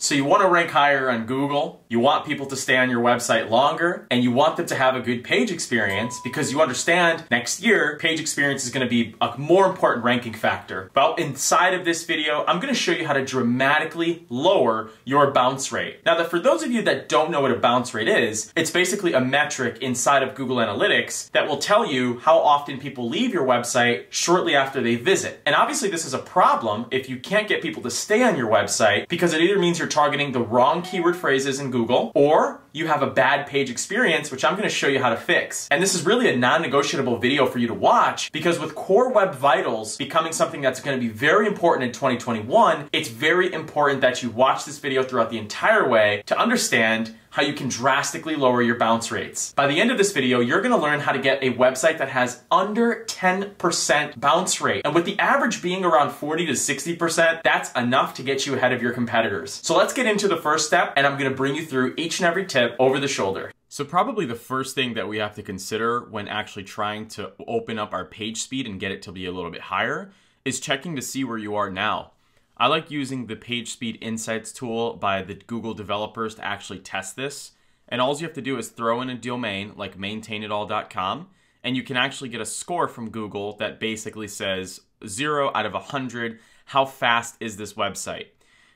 So you want to rank higher on Google, you want people to stay on your website longer, and you want them to have a good page experience because you understand next year, page experience is going to be a more important ranking factor. But inside of this video, I'm going to show you how to dramatically lower your bounce rate. Now, for those of you that don't know what a bounce rate is, it's basically a metric inside of Google Analytics that will tell you how often people leave your website shortly after they visit. And obviously this is a problem if you can't get people to stay on your website because it either means you're targeting the wrong keyword phrases in Google, or you have a bad page experience, which I'm going to show you how to fix. And this is really a non-negotiable video for you to watch because with Core Web Vitals becoming something that's going to be very important in 2021, it's very important that you watch this video throughout the entire way to understand how you can drastically lower your bounce rates. By the end of this video, you're gonna learn how to get a website that has under 10% bounce rate. And with the average being around 40 to 60%, that's enough to get you ahead of your competitors. So let's get into the first step, and I'm gonna bring you through each and every tip over the shoulder. So probably the first thing that we have to consider when actually trying to open up our page speed and get it to be a little bit higher is checking to see where you are now. I like using the PageSpeed Insights tool by the Google developers to actually test this. And all you have to do is throw in a domain like maintainitall.com, and you can actually get a score from Google that basically says 0 out of 100, how fast is this website?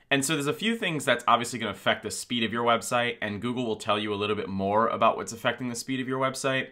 And so there's a few things that's obviously gonna affect the speed of your website, and Google will tell you a little bit more about what's affecting the speed of your website.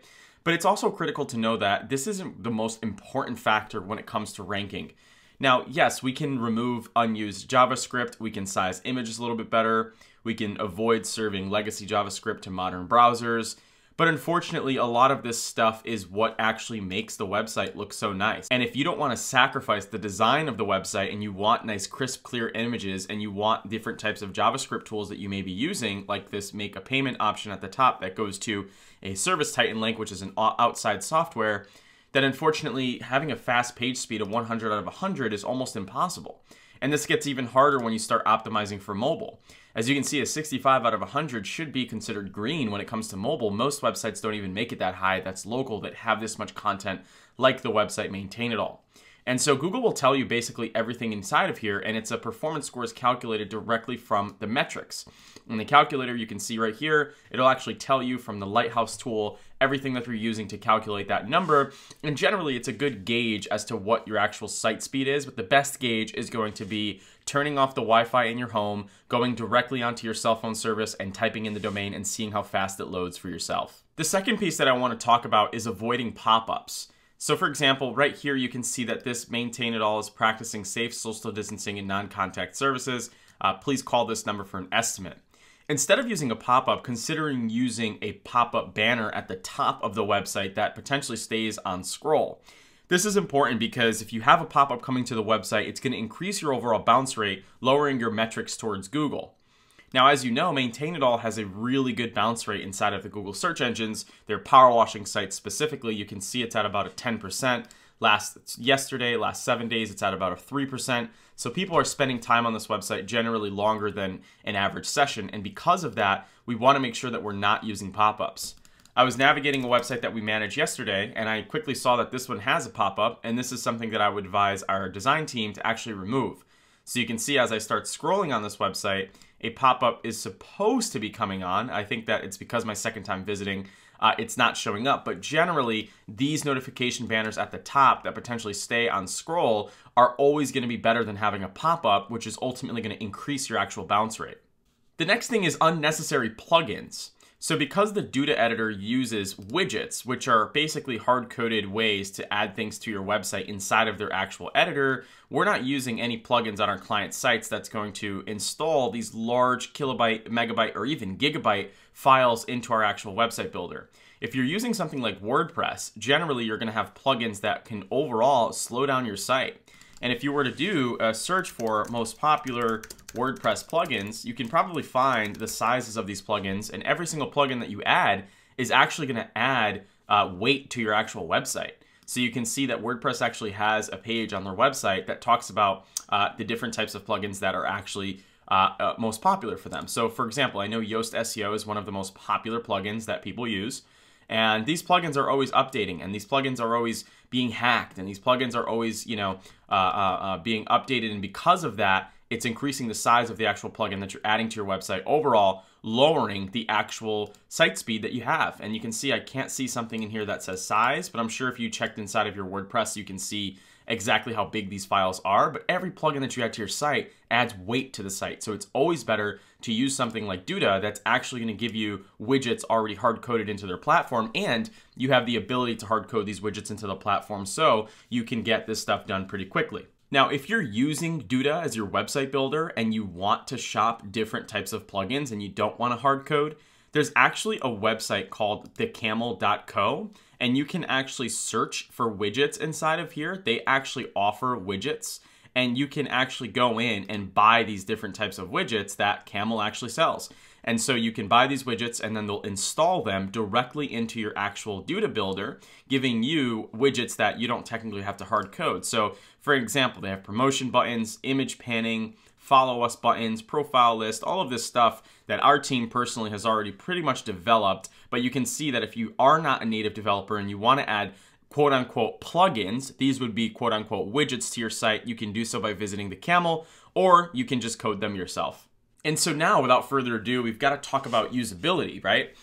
But it's also critical to know that this isn't the most important factor when it comes to ranking. Now, yes, we can remove unused JavaScript, we can size images a little bit better, we can avoid serving legacy JavaScript to modern browsers, but unfortunately, a lot of this stuff is what actually makes the website look so nice. And if you don't want to sacrifice the design of the website and you want nice, crisp, clear images and you want different types of JavaScript tools that you may be using, like this make a payment option at the top that goes to a ServiceTitan link, which is an outside software, that unfortunately having a fast page speed of 100 out of 100 is almost impossible. And this gets even harder when you start optimizing for mobile. As you can see, a 65 out of 100 should be considered green when it comes to mobile. Most websites don't even make it that high, that's local, that have this much content like the website Maintain It All. And so Google will tell you basically everything inside of here, and it's a performance score is calculated directly from the metrics. In the calculator, you can see right here, it'll actually tell you from the Lighthouse tool everything that you're using to calculate that number. And generally, it's a good gauge as to what your actual site speed is, but the best gauge is going to be turning off the Wi-Fi in your home, going directly onto your cell phone service and typing in the domain and seeing how fast it loads for yourself. The second piece that I want to talk about is avoiding pop-ups. So for example, right here, you can see that this Maintain It All is practicing safe social distancing and non-contact services. Please call this number for an estimate. Instead of using a pop-up, considering using a pop-up banner at the top of the website that potentially stays on scroll. This is important because if you have a pop-up coming to the website, it's going to increase your overall bounce rate, lowering your metrics towards Google. Now, as you know, Maintain It All has a really good bounce rate inside of the Google search engines. Their power washing sites specifically, you can see it's at about a 10%. Last 7 days, it's at about a 3%. So people are spending time on this website generally longer than an average session. And because of that, we want to make sure that we're not using pop-ups. I was navigating a website that we managed yesterday, and I quickly saw that this one has a pop-up, and this is something that I would advise our design team to actually remove. So you can see as I start scrolling on this website, a pop-up is supposed to be coming on. I think that it's because my second time visiting, it's not showing up, but generally these notification banners at the top that potentially stay on scroll are always gonna be better than having a pop-up, which is ultimately gonna increase your actual bounce rate. The next thing is unnecessary plugins. So because the Duda editor uses widgets, which are basically hard-coded ways to add things to your website inside of their actual editor, we're not using any plugins on our client sites that's going to install these large kilobyte, megabyte, or even gigabyte files into our actual website builder. If you're using something like WordPress, generally you're gonna have plugins that can overall slow down your site. And if you were to do a search for most popular WordPress plugins, you can probably find the sizes of these plugins, and every single plugin that you add is actually gonna add weight to your actual website. So you can see that WordPress actually has a page on their website that talks about the different types of plugins that are actually most popular for them. So for example, I know Yoast SEO is one of the most popular plugins that people use. And these plugins are always updating, and these plugins are always being hacked, and these plugins are always, being updated. And because of that, it's increasing the size of the actual plugin that you're adding to your website, overall lowering the actual site speed that you have. And you can see, I can't see something in here that says size, but I'm sure if you checked inside of your WordPress, you can see exactly how big these files are. But every plugin that you add to your site adds weight to the site. So it's always better to use something like Duda that's actually going to give you widgets already hard coded into their platform. And you have the ability to hard code these widgets into the platform so you can get this stuff done pretty quickly. Now, if you're using Duda as your website builder and you want to shop different types of plugins and you don't want to hard code, there's actually a website called thecamel.co, and you can actually search for widgets inside of here. They actually offer widgets, and you can actually go in and buy these different types of widgets that Camel actually sells. And so you can buy these widgets and then they'll install them directly into your actual Duda builder, giving you widgets that you don't technically have to hard code. So for example, they have promotion buttons, image panning, follow us buttons, profile list, all of this stuff that our team personally has already pretty much developed. But you can see that if you are not a native developer and you want to add quote unquote plugins, these would be quote unquote widgets to your site, you can do so by visiting the Camel, or you can just code them yourself. And so now, without further ado, we've got to talk about usability, right?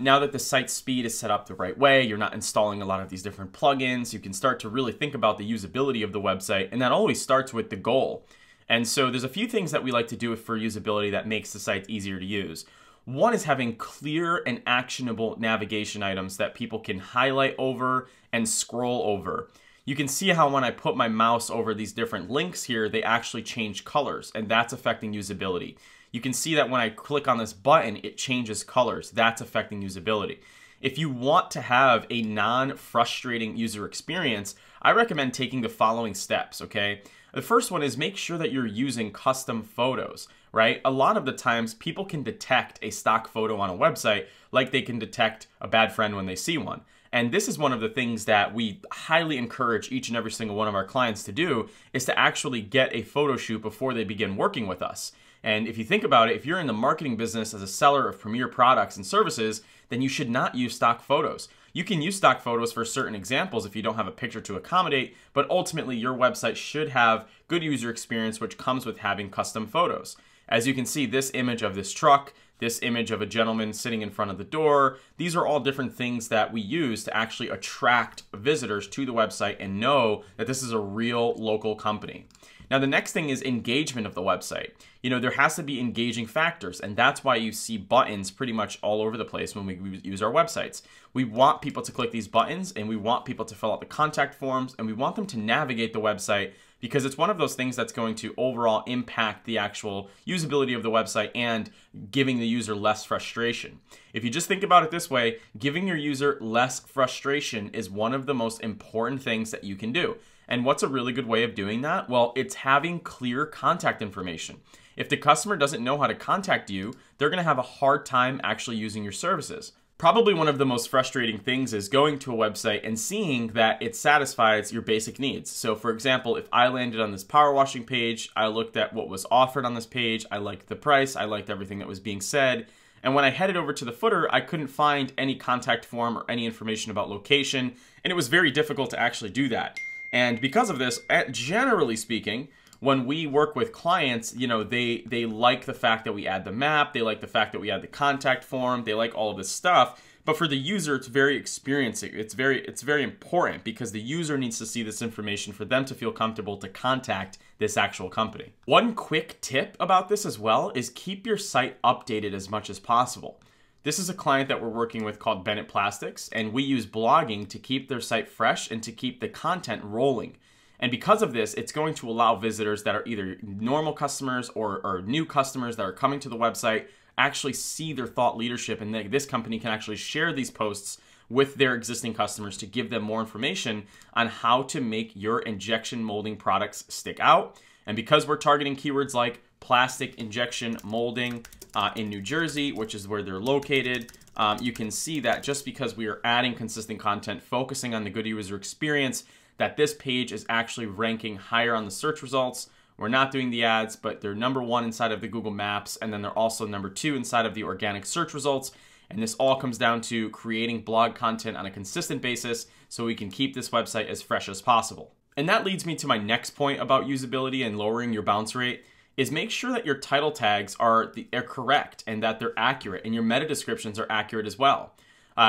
Now that the site speed is set up the right way, you're not installing a lot of these different plugins, you can start to really think about the usability of the website, and that always starts with the goal. And so there's a few things that we like to do for usability that makes the site easier to use. One is having clear and actionable navigation items that people can highlight over and scroll over. You can see how when I put my mouse over these different links here, they actually change colors, and that's affecting usability. You can see that when I click on this button, it changes colors. That's affecting usability. If you want to have a non-frustrating user experience, I recommend taking the following steps, okay? The first one is make sure that you're using custom photos, right? A lot of the times people can detect a stock photo on a website like they can detect a bad friend when they see one. And this is one of the things that we highly encourage each and every single one of our clients to do, is to actually get a photo shoot before they begin working with us. And if you think about it, if you're in the marketing business as a seller of premier products and services, then you should not use stock photos. You can use stock photos for certain examples if you don't have a picture to accommodate, but ultimately your website should have good user experience, which comes with having custom photos. As you can see, this image of this truck, this image of a gentleman sitting in front of the door, these are all different things that we use to actually attract visitors to the website and know that this is a real local company. Now, the next thing is engagement of the website. You know, there has to be engaging factors, and that's why you see buttons pretty much all over the place when we use our websites. We want people to click these buttons, and we want people to fill out the contact forms, and we want them to navigate the website, because it's one of those things that's going to overall impact the actual usability of the website and giving the user less frustration. If you just think about it this way, giving your user less frustration is one of the most important things that you can do. And what's a really good way of doing that? Well, it's having clear contact information. If the customer doesn't know how to contact you, they're gonna have a hard time actually using your services. Probably one of the most frustrating things is going to a website and seeing that it satisfies your basic needs. So for example, if I landed on this power washing page, I looked at what was offered on this page, I liked the price, I liked everything that was being said. And when I headed over to the footer, I couldn't find any contact form or any information about location, and it was very difficult to actually do that. And because of this, generally speaking, when we work with clients, you know, they like the fact that we add the map, they like the fact that we add the contact form, they like all of this stuff. But for the user, it's very experiencing. It's very important, because the user needs to see this information for them to feel comfortable to contact this actual company. One quick tip about this as well is keep your site updated as much as possible. This is a client that we're working with called Bennett Plastics, and we use blogging to keep their site fresh and to keep the content rolling. And because of this, it's going to allow visitors that are either normal customers or new customers that are coming to the website actually see their thought leadership, and this company can actually share these posts with their existing customers to give them more information on how to make your injection molding products stick out. And because we're targeting keywords like plastic injection molding in New Jersey, which is where they're located, you can see that just because we are adding consistent content, focusing on the good user experience, that this page is actually ranking higher on the search results. We're not doing the ads, but they're #1 inside of the Google Maps, and then they're also #2 inside of the organic search results. And this all comes down to creating blog content on a consistent basis so we can keep this website as fresh as possible. And that leads me to my next point about usability and lowering your bounce rate. is make sure that your title tags are correct and that they're accurate and your meta descriptions are accurate as well.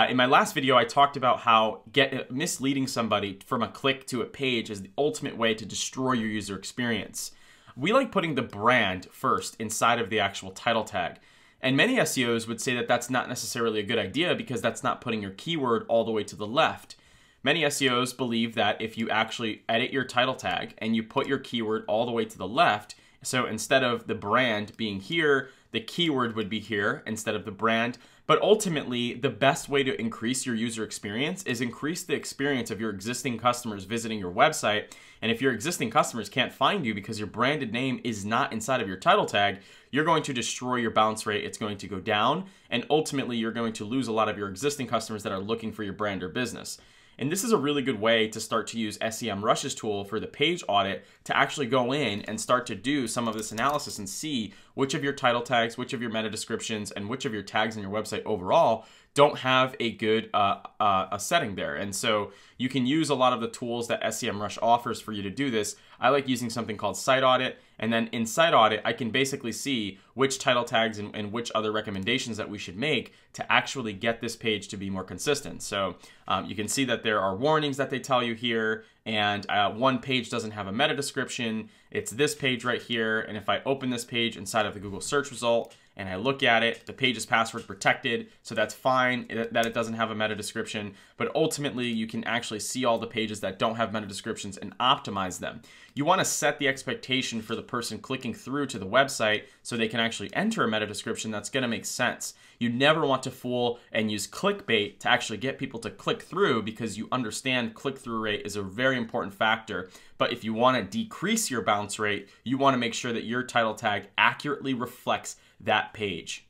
In my last video, I talked about how misleading somebody from a click to a page is the ultimate way to destroy your user experience. We like putting the brand first inside of the actual title tag. And many SEOs would say that that's not necessarily a good idea because that's not putting your keyword all the way to the left. Many SEOs believe that if you actually edit your title tag and you put your keyword all the way to the left, so instead of the brand being here, the keyword would be here instead of the brand. But ultimately, the best way to increase your user experience is increase the experience of your existing customers visiting your website. And if your existing customers can't find you because your branded name is not inside of your title tag, you're going to destroy your bounce rate. It's going to go down. And ultimately, you're going to lose a lot of your existing customers that are looking for your brand or business. And this is a really good way to start to use SEMrush's tool for the page audit to actually go in and start to do some of this analysis and see which of your title tags, which of your meta descriptions, and which of your tags in your website overall don't have a good a setting there. And so you can use a lot of the tools that SEMrush offers for you to do this. I like using something called Site Audit. And then in Site Audit, I can basically see which title tags and which other recommendations that we should make to actually get this page to be more consistent. So you can see that there are warnings that they tell you here, and one page doesn't have a meta description. It's this page right here. And if I open this page inside of the Google search result and I look at it, the page is password protected. So that's fine that it doesn't have a meta description, but ultimately you can actually see all the pages that don't have meta descriptions and optimize them. You want to set the expectation for the person clicking through to the website so they can actually enter a meta description that's going to make sense. You never want to fool and use clickbait to actually get people to click through, because you understand click-through rate is a very important factor. But if you want to decrease your bounce rate, you want to make sure that your title tag accurately reflects that page.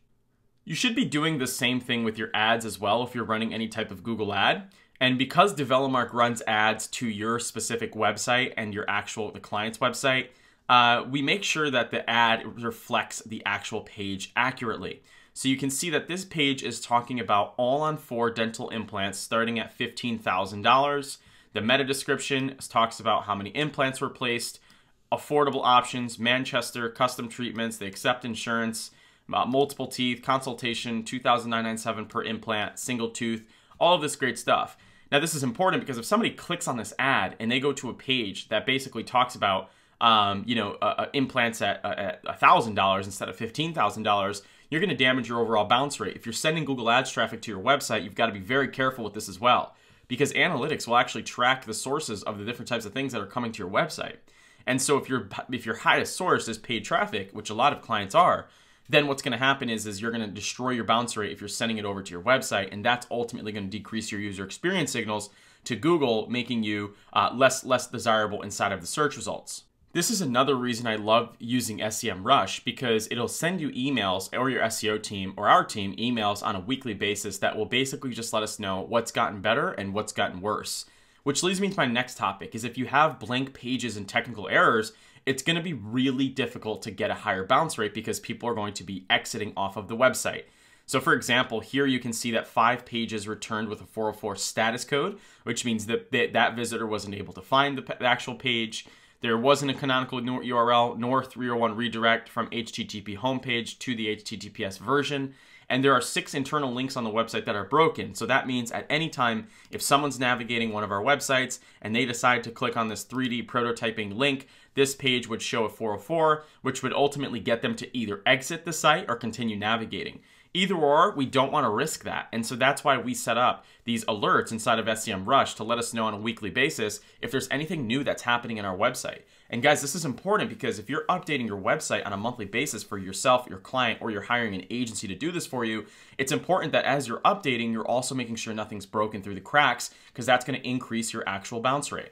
You should be doing the same thing with your ads as well if you're running any type of Google ad. And because DeveloMark runs ads to your specific website and your actual, the client's website, we make sure that the ad reflects the actual page accurately. So you can see that this page is talking about all on 4 dental implants starting at $15,000. The meta description talks about how many implants were placed, affordable options, Manchester, custom treatments, they accept insurance, multiple teeth, consultation, $2,997 per implant, single tooth, all of this great stuff. Now this is important because if somebody clicks on this ad and they go to a page that basically talks about implants at $1,000 instead of $15,000, you're going to damage your overall bounce rate. If you're sending Google Ads traffic to your website, you've got to be very careful with this as well, because analytics will actually track the sources of the different types of things that are coming to your website. And so if your highest source is paid traffic, which a lot of clients are, then what's going to happen is you're going to destroy your bounce rate if you're sending it over to your website, and that's ultimately going to decrease your user experience signals to Google, making you less desirable inside of the search results. This is another reason I love using SEMrush, because it'll send you emails, or your SEO team or our team emails on a weekly basis that will basically just let us know what's gotten better and what's gotten worse. Which leads me to my next topic is if you have blank pages and technical errors, it's going to be really difficult to get a higher bounce rate because people are going to be exiting off of the website. So for example, here you can see that 5 pages returned with a 404 status code, which means that that visitor wasn't able to find the actual page. There wasn't a canonical URL nor 301 redirect from HTTP homepage to the HTTPS version. And there are 6 internal links on the website that are broken. So that means at any time, if someone's navigating one of our websites and they decide to click on this 3D prototyping link, this page would show a 404, which would ultimately get them to either exit the site or continue navigating. Either or, we don't want to risk that. And so that's why we set up these alerts inside of SEMrush to let us know on a weekly basis if there's anything new that's happening in our website. And guys, this is important because if you're updating your website on a monthly basis for yourself, your client, or you're hiring an agency to do this for you, it's important that as you're updating, you're also making sure nothing's broken through the cracks, because that's going to increase your actual bounce rate.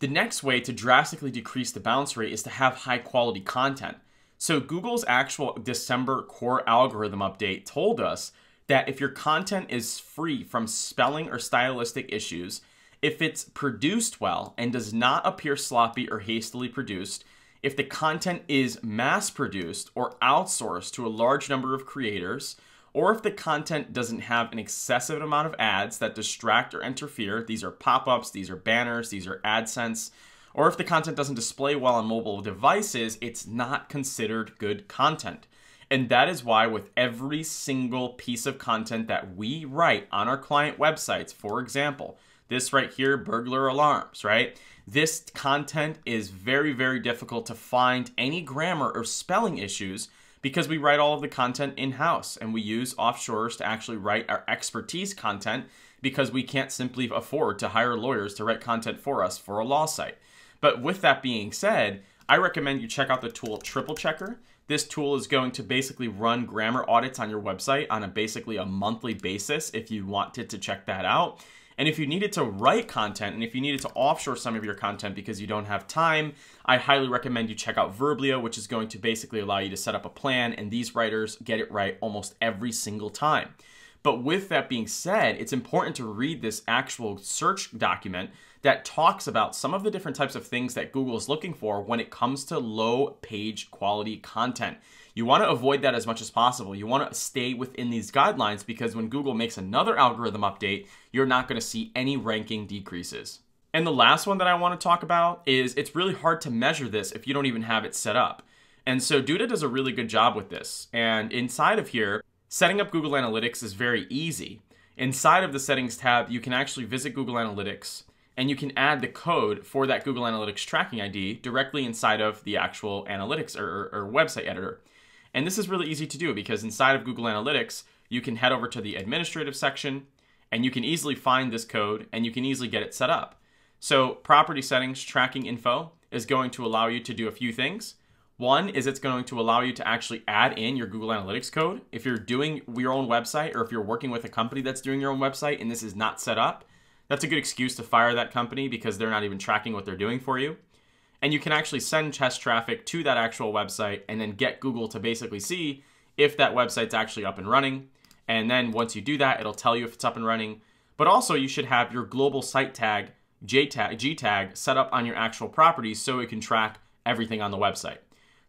The next way to drastically decrease the bounce rate is to have high quality content. So Google's actual December core algorithm update told us that if your content is free from spelling or stylistic issues, if it's produced well and does not appear sloppy or hastily produced, if the content is mass produced or outsourced to a large number of creators, or if the content doesn't have an excessive amount of ads that distract or interfere, these are pop-ups, these are banners, these are AdSense, or if the content doesn't display well on mobile devices, it's not considered good content. And that is why with every single piece of content that we write on our client websites, for example, this right here, burglar alarms, right? This content is very, very difficult to find any grammar or spelling issues because we write all of the content in-house and we use offshores to actually write our expertise content because we can't simply afford to hire lawyers to write content for us for a law site. But with that being said, I recommend you check out the tool Triple Checker. This tool is going to basically run grammar audits on your website on a monthly basis if you wanted to check that out. And if you needed to write content and if you needed to offshore some of your content because you don't have time, I highly recommend you check out Verblio, which is going to basically allow you to set up a plan, and these writers get it right almost every single time. But with that being said, it's important to read this actual search document that talks about some of the different types of things that Google is looking for when it comes to low page quality content. You want to avoid that as much as possible. You want to stay within these guidelines because when Google makes another algorithm update, you're not going to see any ranking decreases. And the last one that I want to talk about is it's really hard to measure this if you don't even have it set up. And so Duda does a really good job with this. And inside of here, setting up Google Analytics is very easy. Inside of the Settings tab, you can actually visit Google Analytics and you can add the code for that Google Analytics tracking ID directly inside of the actual analytics or website editor. And this is really easy to do because inside of Google Analytics, you can head over to the administrative section and you can easily find this code and you can easily get it set up. So property settings tracking info is going to allow you to do a few things. One is it's going to allow you to actually add in your Google Analytics code. If you're doing your own website or if you're working with a company that's doing your own website and this is not set up, that's a good excuse to fire that company because they're not even tracking what they're doing for you. And you can actually send test traffic to that actual website and then get Google to basically see if that website's actually up and running. And then once you do that, it'll tell you if it's up and running. But also you should have your global site tag, G tag, set up on your actual properties so it can track everything on the website.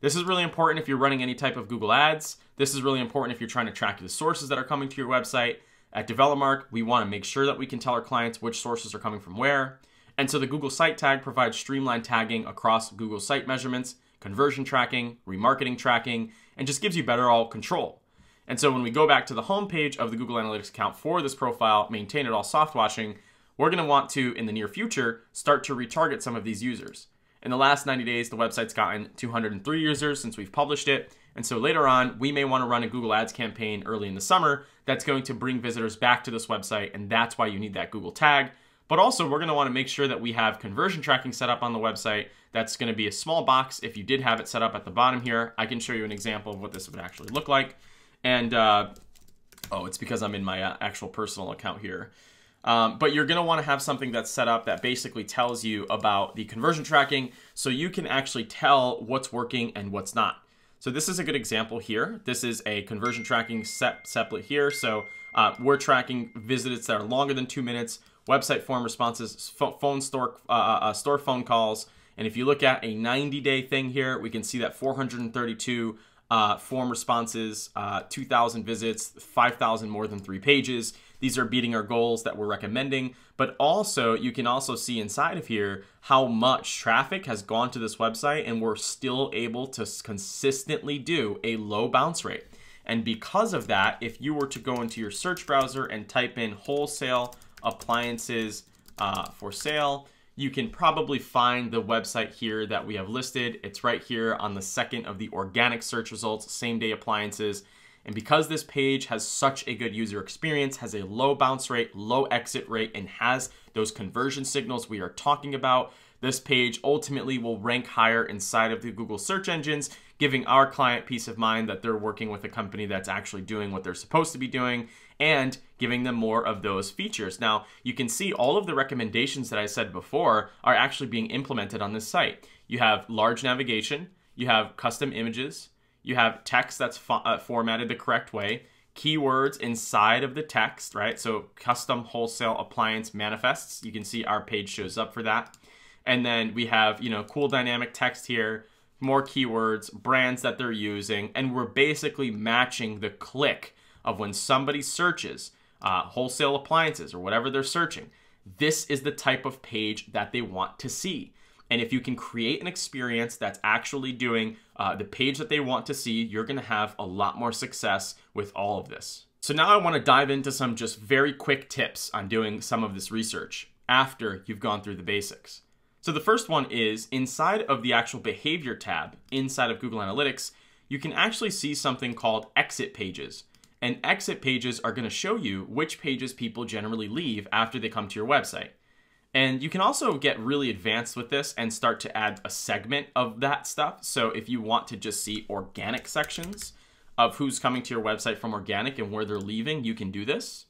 This is really important if you're running any type of Google Ads. This is really important if you're trying to track the sources that are coming to your website. At DeveloMark, we want to make sure that we can tell our clients which sources are coming from where. And so the Google Site Tag provides streamlined tagging across Google site measurements, conversion tracking, remarketing tracking, and just gives you better all control. And so when we go back to the homepage of the Google Analytics account for this profile, Maintain It All Softwashing, we're going to want to, in the near future, start to retarget some of these users. In the last 90 days, the website's gotten 203 users since we've published it. And so later on, we may want to run a Google Ads campaign early in the summer that's going to bring visitors back to this website. And that's why you need that Google tag. But also, we're going to want to make sure that we have conversion tracking set up on the website. That's going to be a small box. If you did have it set up at the bottom here, I can show you an example of what this would actually look like. And oh, it's because I'm in my actual personal account here. But you're going to want to have something that's set up that basically tells you about the conversion tracking so you can actually tell what's working and what's not. So this is a good example here. This is a conversion tracking separate here. So we're tracking visits that are longer than 2 minutes, website form responses, store phone calls. And if you look at a 90-day thing here, we can see that 432 form responses, 2,000 visits, 5,000 more than 3 pages. These are beating our goals that we're recommending. But also, you can also see inside of here how much traffic has gone to this website, and we're still able to consistently do a low bounce rate. And because of that, if you were to go into your search browser and type in wholesale appliances for sale, you can probably find the website here that we have listed. It's right here on the second of the organic search results, same day appliances. And because this page has such a good user experience, has a low bounce rate, low exit rate, and has those conversion signals we are talking about, this page ultimately will rank higher inside of the Google search engines, giving our client peace of mind that they're working with a company that's actually doing what they're supposed to be doing and giving them more of those features. Now, you can see all of the recommendations that I said before are actually being implemented on this site. You have large navigation, you have custom images, you have text that's formatted the correct way, keywords inside of the text, right? So custom wholesale appliance manifests, you can see our page shows up for that. And then we have, you know, cool dynamic text here, more keywords, brands that they're using, and we're basically matching the click of when somebody searches wholesale appliances or whatever they're searching. This is the type of page that they want to see. And if you can create an experience that's actually doing the page that they want to see, you're gonna have a lot more success with all of this. So now I wanna dive into some just very quick tips on doing some of this research after you've gone through the basics. So the first one is inside of the actual behavior tab inside of Google Analytics, you can actually see something called exit pages. And exit pages are gonna show you which pages people generally leave after they come to your website. And you can also get really advanced with this and start to add a segment of that stuff. So if you want to just see organic sections of who's coming to your website from organic and where they're leaving, you can do this.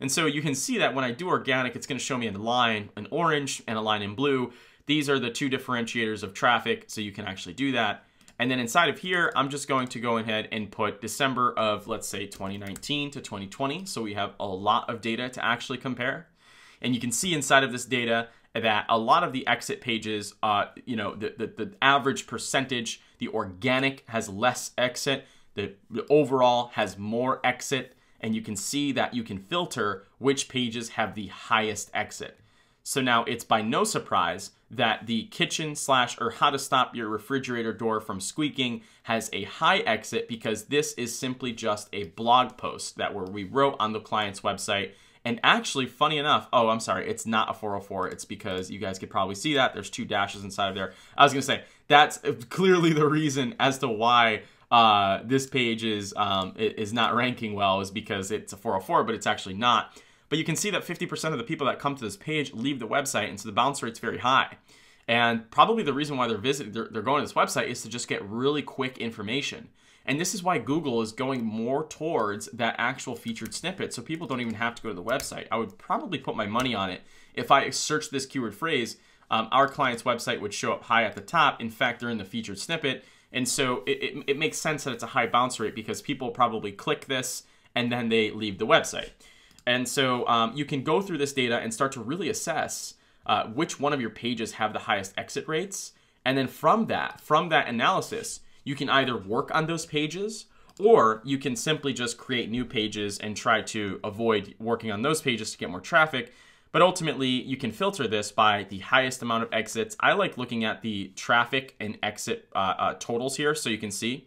And so you can see that when I do organic, it's gonna show me a line in orange and a line in blue. These are the two differentiators of traffic, so you can actually do that. And then inside of here, I'm just going to go ahead and put December of, let's say, 2019 to 2020. So we have a lot of data to actually compare. And you can see inside of this data that a lot of the exit pages, the average percentage, the organic has less exit, the overall has more exit. And you can see that you can filter which pages have the highest exit. So now it's by no surprise that the kitchen slash or how to stop your refrigerator door from squeaking has a high exit, because this is simply just a blog post that we wrote on the client's website. And actually, funny enough, oh, I'm sorry, it's not a 404. It's because you guys could probably see that. There's two dashes inside of there. I was gonna say, that's clearly the reason as to why this page is not ranking well, is because it's a 404, but it's actually not. But you can see that 50% of the people that come to this page leave the website, and so the bounce rate's very high. And probably the reason why they're going to this website is to just get really quick information. And this is why Google is going more towards that actual featured snippet, so people don't even have to go to the website. I would probably put my money on it. If I searched this keyword phrase, our client's website would show up high at the top. In fact, they're in the featured snippet. And so it makes sense that it's a high bounce rate, because people probably click this and then they leave the website. And so you can go through this data and start to really assess which one of your pages have the highest exit rates. And then from that analysis, you can either work on those pages, or you can simply just create new pages and try to avoid working on those pages to get more traffic. But ultimately, you can filter this by the highest amount of exits. I like looking at the traffic and exit totals here, so you can see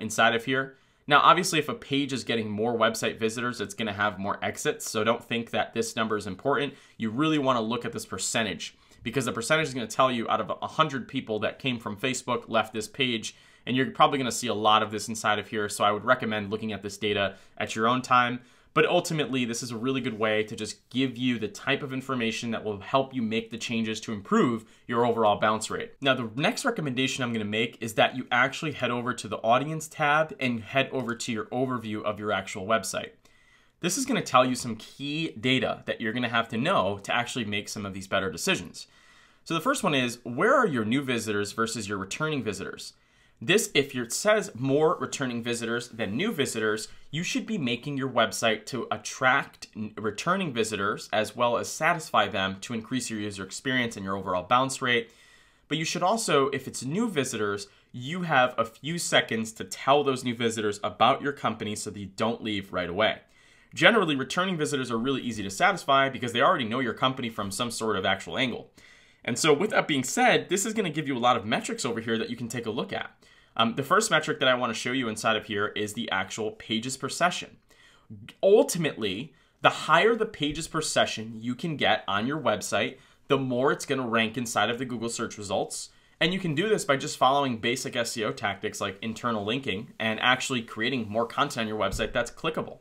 inside of here. Now, obviously, if a page is getting more website visitors, it's gonna have more exits. So don't think that this number is important. You really wanna look at this percentage, because the percentage is going to tell you out of 100 people that came from Facebook left this page, and you're probably going to see a lot of this inside of here. So I would recommend looking at this data at your own time. But ultimately, this is a really good way to just give you the type of information that will help you make the changes to improve your overall bounce rate. Now, the next recommendation I'm going to make is that you actually head over to the audience tab and head over to your overview of your actual website. This is going to tell you some key data that you're going to have to know to actually make some of these better decisions. So the first one is, where are your new visitors versus your returning visitors? This, if it says more returning visitors than new visitors, you should be making your website to attract returning visitors as well as satisfy them to increase your user experience and your overall bounce rate. But you should also, if it's new visitors, you have a few seconds to tell those new visitors about your company so they don't leave right away. Generally, returning visitors are really easy to satisfy because they already know your company from some sort of actual angle. And so with that being said, this is going to give you a lot of metrics over here that you can take a look at. The first metric that I want to show you inside of here is the actual pages per session. Ultimately, the higher the pages per session you can get on your website, the more it's going to rank inside of the Google search results. And you can do this by just following basic SEO tactics like internal linking and actually creating more content on your website that's clickable.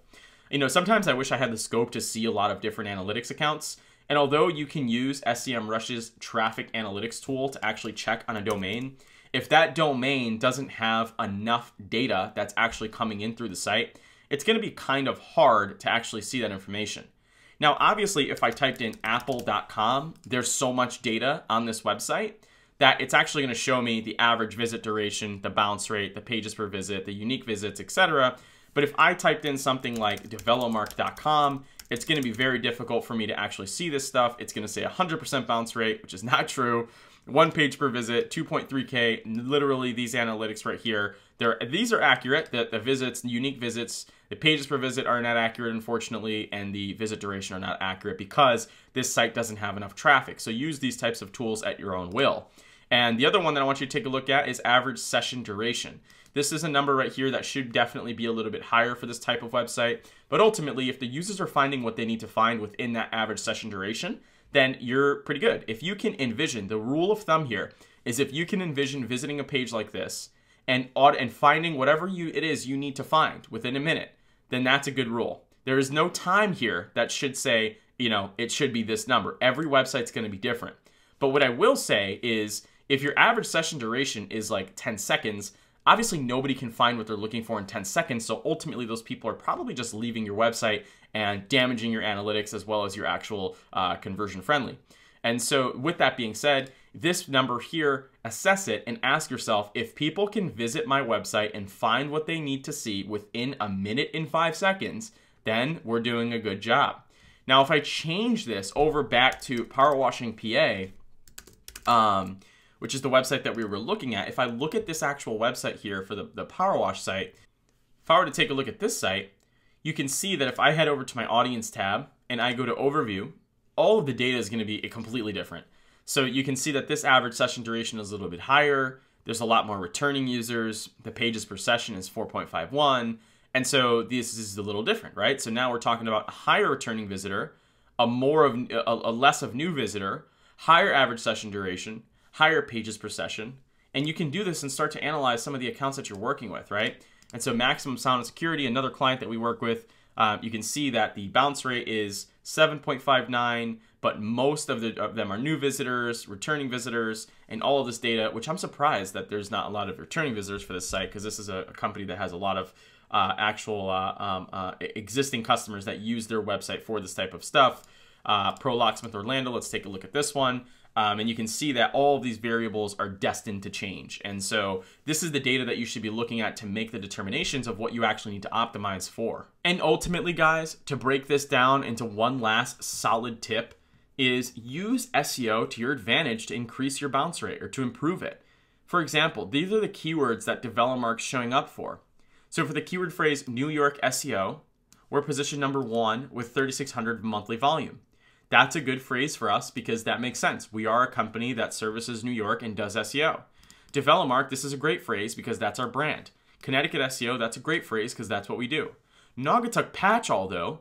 You know, sometimes I wish I had the scope to see a lot of different analytics accounts. And although you can use SEMrush's traffic analytics tool to actually check on a domain, if that domain doesn't have enough data that's actually coming in through the site, it's going to be kind of hard to actually see that information. Now, obviously, if I typed in apple.com, there's so much data on this website that it's actually going to show me the average visit duration, the bounce rate, the pages per visit, the unique visits, etc. But if I typed in something like DeveloMark.com, it's going to be very difficult for me to actually see this stuff. It's going to say 100% bounce rate, which is not true. One page per visit, 2.3K, literally these analytics right here. These are accurate, the visits, the unique visits, the pages per visit are not accurate, unfortunately, and the visit duration are not accurate because this site doesn't have enough traffic. So use these types of tools at your own will. And the other one that I want you to take a look at is average session duration. This is a number right here that should definitely be a little bit higher for this type of website. But ultimately, if the users are finding what they need to find within that average session duration, then you're pretty good. If you can envision, the rule of thumb here is if you can envision visiting a page like this and finding whatever it is you need to find within a minute, then that's a good rule. There is no time here that should say, you know, it should be this number. Every website's gonna be different. But what I will say is if your average session duration is like 10 seconds, obviously nobody can find what they're looking for in 10 seconds. So ultimately those people are probably just leaving your website and damaging your analytics as well as your actual conversion friendly. And so with that being said, this number here, assess it and ask yourself, if people can visit my website and find what they need to see within a minute and 5 seconds, then we're doing a good job. Now, if I change this over back to Power Washing PA, which is the website that we were looking at, if I look at this actual website here for the Power Wash site, if I were to take a look at this site, you can see that if I head over to my audience tab and I go to overview, all of the data is gonna be completely different. So you can see that this average session duration is a little bit higher. There's a lot more returning users. The pages per session is 4.51. And so this is a little different, right? So now we're talking about a higher returning visitor, a less of new visitor, higher average session duration, higher pages per session, and you can do this and start to analyze some of the accounts that you're working with, right? And so Maximum Sound and Security, another client that we work with, you can see that the bounce rate is 7.59, but most of them are new visitors, returning visitors, and all of this data, which I'm surprised that there's not a lot of returning visitors for this site because this is a company that has a lot of existing customers that use their website for this type of stuff. Pro Locksmith Orlando, let's take a look at this one. And you can see that all of these variables are destined to change. And so this is the data that you should be looking at to make the determinations of what you actually need to optimize for. And ultimately, guys, to break this down into one last solid tip is use SEO to your advantage to increase your bounce rate or to improve it. For example, these are the keywords that DeveloMark's showing up for. So for the keyword phrase, New York SEO, we're position #1 with 3,600 monthly volume. That's a good phrase for us because that makes sense. We are a company that services New York and does SEO. DeveloMark, this is a great phrase because that's our brand. Connecticut SEO, that's a great phrase because that's what we do. Naugatuck Patch, although,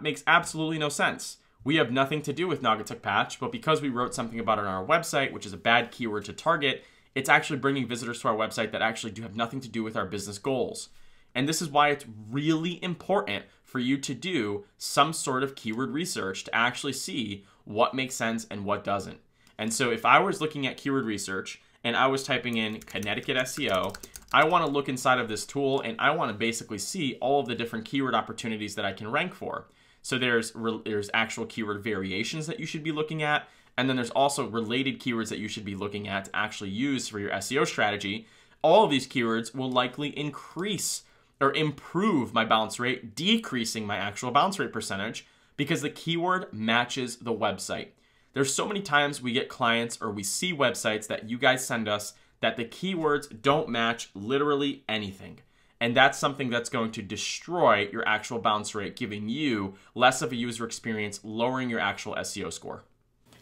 makes absolutely no sense. We have nothing to do with Naugatuck Patch, but because we wrote something about it on our website, which is a bad keyword to target, it's actually bringing visitors to our website that actually do have nothing to do with our business goals. And this is why it's really important for you to do some sort of keyword research to actually see what makes sense and what doesn't. And so if I was looking at keyword research and I was typing in Connecticut SEO, I want to look inside of this tool and I want to basically see all of the different keyword opportunities that I can rank for. So there's actual keyword variations that you should be looking at. And then there's also related keywords that you should be looking at to actually use for your SEO strategy. All of these keywords will likely increase or improve my bounce rate, decreasing my actual bounce rate percentage because the keyword matches the website. There's so many times we get clients or we see websites that you guys send us that the keywords don't match literally anything. And that's something that's going to destroy your actual bounce rate, giving you less of a user experience, lowering your actual SEO score.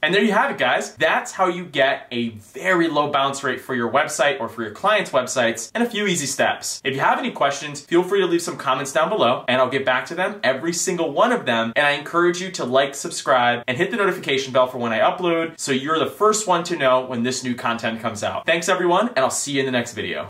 And there you have it, guys. That's how you get a very low bounce rate for your website or for your clients' websites, and a few easy steps. If you have any questions, feel free to leave some comments down below and I'll get back to them, every single one of them. And I encourage you to like, subscribe, and hit the notification bell for when I upload so you're the first one to know when this new content comes out. Thanks everyone, and I'll see you in the next video.